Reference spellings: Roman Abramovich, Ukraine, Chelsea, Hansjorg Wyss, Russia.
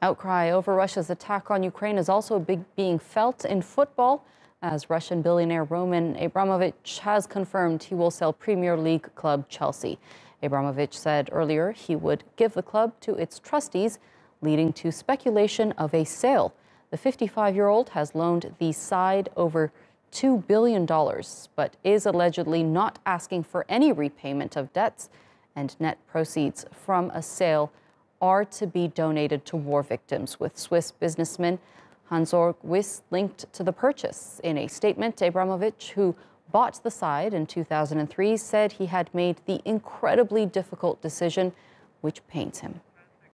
Outcry over Russia's attack on Ukraine is also being felt in football, as Russian billionaire Roman Abramovich has confirmed he will sell Premier League club Chelsea. Abramovich said earlier he would give the club to its trustees, leading to speculation of a sale. The 55-year-old has loaned the side over $2 billion, but is allegedly not asking for any repayment of debts, and net proceeds from a sale are to be donated to war victims, with Swiss businessman Hansjorg Wyss linked to the purchase. In a statement, Abramovich, who bought the side in 2003, said he had made the incredibly difficult decision, which pains him.